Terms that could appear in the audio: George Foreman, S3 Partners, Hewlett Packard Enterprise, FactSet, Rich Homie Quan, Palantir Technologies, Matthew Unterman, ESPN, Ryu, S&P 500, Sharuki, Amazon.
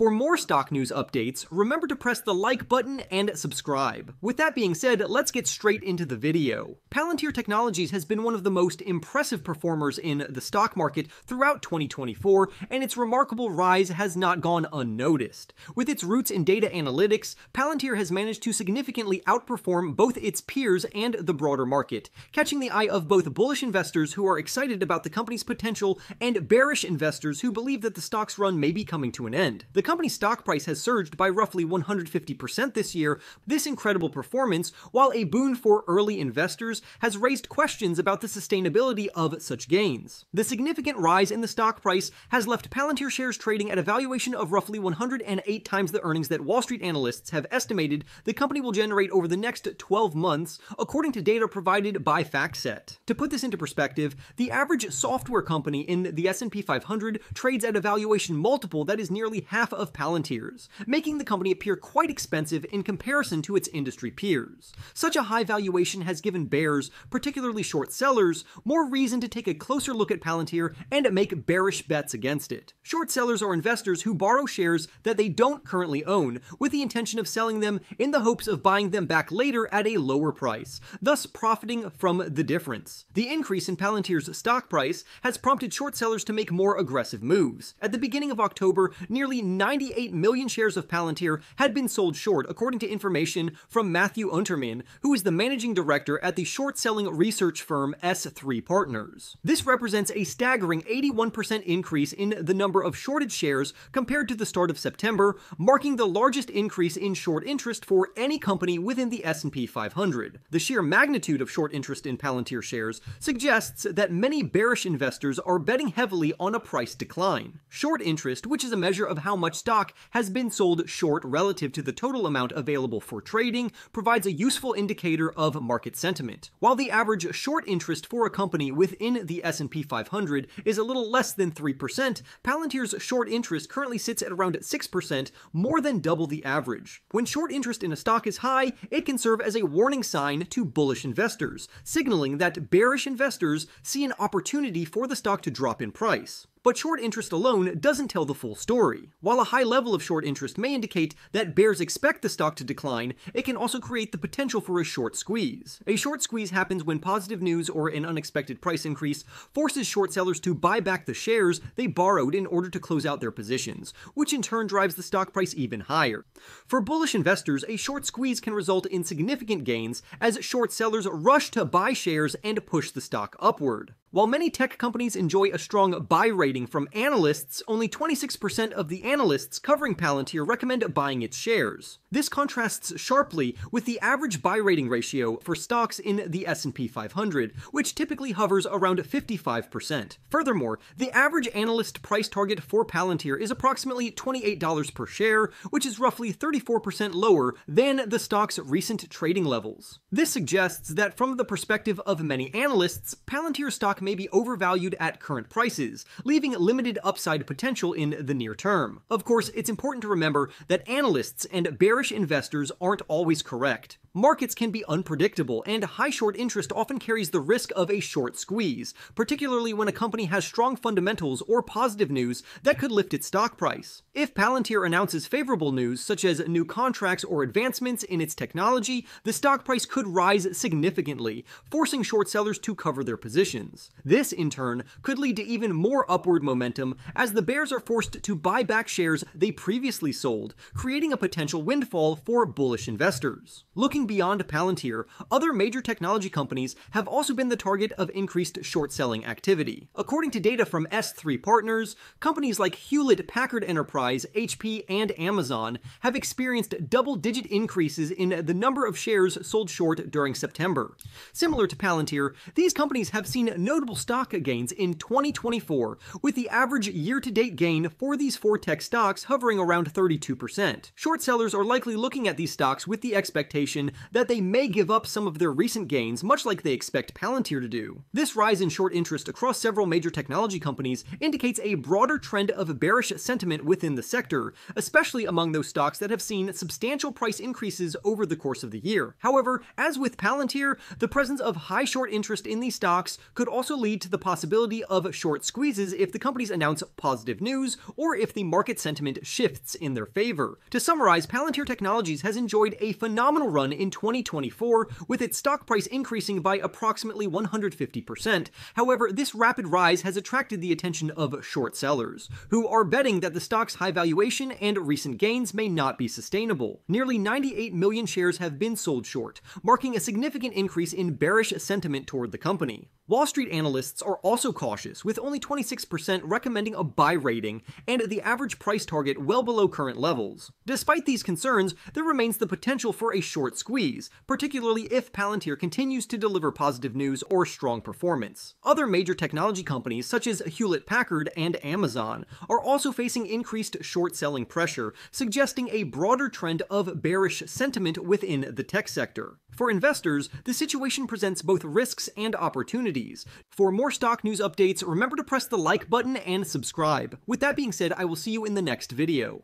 For more stock news updates, remember to press the like button and subscribe. With that being said, let's get straight into the video. Palantir Technologies has been one of the most impressive performers in the stock market throughout 2024, and its remarkable rise has not gone unnoticed. With its roots in data analytics, Palantir has managed to significantly outperform both its peers and the broader market, catching the eye of both bullish investors who are excited about the company's potential and bearish investors who believe that the stock's run may be coming to an end. The company's stock price has surged by roughly 150% this year. This incredible performance, while a boon for early investors, has raised questions about the sustainability of such gains. The significant rise in the stock price has left Palantir shares trading at a valuation of roughly 108 times the earnings that Wall Street analysts have estimated the company will generate over the next 12 months, according to data provided by FactSet. To put this into perspective, the average software company in the S&P 500 trades at a valuation multiple that is nearly half of Palantir's, making the company appear quite expensive in comparison to its industry peers. Such a high valuation has given bears, particularly short sellers, more reason to take a closer look at Palantir and make bearish bets against it. Short sellers are investors who borrow shares that they don't currently own with the intention of selling them in the hopes of buying them back later at a lower price, thus profiting from the difference. The increase in Palantir's stock price has prompted short sellers to make more aggressive moves. At the beginning of October, nearly 98 million shares of Palantir had been sold short, according to information from Matthew Unterman, who is the managing director at the short-selling research firm S3 Partners. This represents a staggering 81% increase in the number of shorted shares compared to the start of September, marking the largest increase in short interest for any company within the S&P 500. The sheer magnitude of short interest in Palantir shares suggests that many bearish investors are betting heavily on a price decline. Short interest, which is a measure of how much stock has been sold short relative to the total amount available for trading, provides a useful indicator of market sentiment. While the average short interest for a company within the S&P 500 is a little less than 3%, Palantir's short interest currently sits at around 6%, more than double the average. When short interest in a stock is high, it can serve as a warning sign to bullish investors, signaling that bearish investors see an opportunity for the stock to drop in price. But short interest alone doesn't tell the full story. While a high level of short interest may indicate that bears expect the stock to decline, it can also create the potential for a short squeeze. A short squeeze happens when positive news or an unexpected price increase forces short sellers to buy back the shares they borrowed in order to close out their positions, which in turn drives the stock price even higher. For bullish investors, a short squeeze can result in significant gains as short sellers rush to buy shares and push the stock upward. While many tech companies enjoy a strong buy rating from analysts, only 26% of the analysts covering Palantir recommend buying its shares. This contrasts sharply with the average buy rating ratio for stocks in the S&P 500, which typically hovers around 55%. Furthermore, the average analyst price target for Palantir is approximately $28 per share, which is roughly 34% lower than the stock's recent trading levels. This suggests that from the perspective of many analysts, Palantir stock may be overvalued at current prices, leaving limited upside potential in the near term. Of course, it's important to remember that analysts and bearish investors aren't always correct. Markets can be unpredictable, and high short interest often carries the risk of a short squeeze, particularly when a company has strong fundamentals or positive news that could lift its stock price. If Palantir announces favorable news, such as new contracts or advancements in its technology, the stock price could rise significantly, forcing short sellers to cover their positions. This, in turn, could lead to even more upward momentum as the bears are forced to buy back shares they previously sold, creating a potential windfall for bullish investors. Looking beyond Palantir, other major technology companies have also been the target of increased short-selling activity. According to data from S3 Partners, companies like Hewlett Packard Enterprise, HP, and Amazon have experienced double-digit increases in the number of shares sold short during September. Similar to Palantir, these companies have seen notable stock gains in 2024, with the average year-to-date gain for these four tech stocks hovering around 32%. Short sellers are likely looking at these stocks with the expectation mean that they may give up some of their recent gains, much like they expect Palantir to do. This rise in short interest across several major technology companies indicates a broader trend of bearish sentiment within the sector, especially among those stocks that have seen substantial price increases over the course of the year. However, as with Palantir, the presence of high short interest in these stocks could also lead to the possibility of short squeezes if the companies announce positive news or if the market sentiment shifts in their favor. To summarize, Palantir Technologies has enjoyed a phenomenal run in 2024, with its stock price increasing by approximately 150%. However, this rapid rise has attracted the attention of short sellers, who are betting that the stock's high valuation and recent gains may not be sustainable. Nearly 98 million shares have been sold short, marking a significant increase in bearish sentiment toward the company. Wall Street analysts are also cautious, with only 26% recommending a buy rating and the average price target well below current levels. Despite these concerns, there remains the potential for a short squeeze, particularly if Palantir continues to deliver positive news or strong performance. Other major technology companies, such as Hewlett Packard and Amazon, are also facing increased short selling pressure, suggesting a broader trend of bearish sentiment within the tech sector. For investors, the situation presents both risks and opportunities. For more stock news updates, remember to press the like button and subscribe. With that being said, I will see you in the next video.